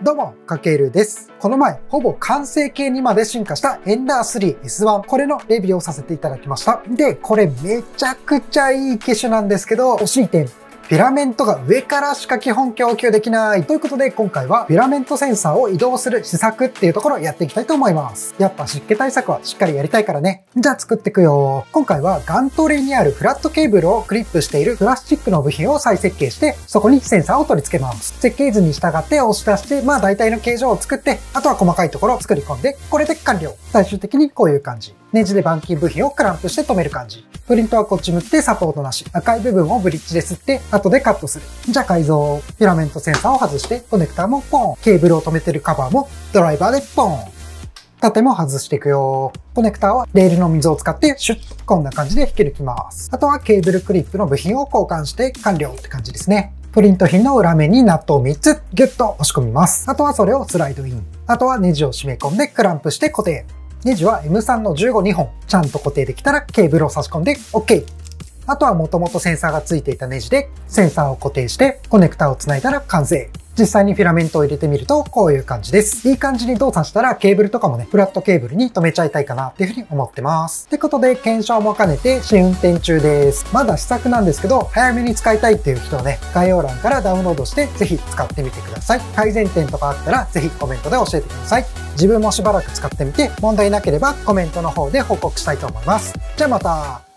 どうも、かけるです。この前、ほぼ完成形にまで進化したエンダー 3S1。これのレビューをさせていただきました。で、これめちゃくちゃいい機種なんですけど、惜しい点。フィラメントが上からしか基本供給できない。ということで今回はフィラメントセンサーを移動する施策っていうところをやっていきたいと思います。やっぱ湿気対策はしっかりやりたいからね。じゃあ作っていくよ。今回はガントリーにあるフラットケーブルをクリップしているプラスチックの部品を再設計して、そこにセンサーを取り付けます。設計図に従って押し出して、まあ大体の形状を作って、あとは細かいところを作り込んで、これで完了。最終的にこういう感じ。ネジで板金部品をクランプして止める感じ。プリントはこっち向ってサポートなし。赤い部分をブリッジで吸って、後でカットする。じゃあ改造。フィラメントセンサーを外して、コネクターもポン。ケーブルを止めてるカバーもドライバーでポン。縦も外していくよ。コネクターはレールの溝を使ってシュッとこんな感じで引き抜きます。あとはケーブルクリップの部品を交換して完了って感じですね。プリント品の裏面にナットを3つギュッと押し込みます。あとはそれをスライドイン。あとはネジを締め込んでクランプして固定。ネジは M3 の15 2本。ちゃんと固定できたらケーブルを差し込んで OK。あとはもともとセンサーがついていたネジでセンサーを固定してコネクターをつないだら完成。実際にフィラメントを入れてみるとこういう感じです。いい感じに動作したらケーブルとかもね、フラットケーブルに止めちゃいたいかなっていうふうに思ってます。ってことで検証も兼ねて試運転中です。まだ試作なんですけど早めに使いたいっていう人はね、概要欄からダウンロードしてぜひ使ってみてください。改善点とかあったらぜひコメントで教えてください。自分もしばらく使ってみて問題なければコメントの方で報告したいと思います。じゃあまた。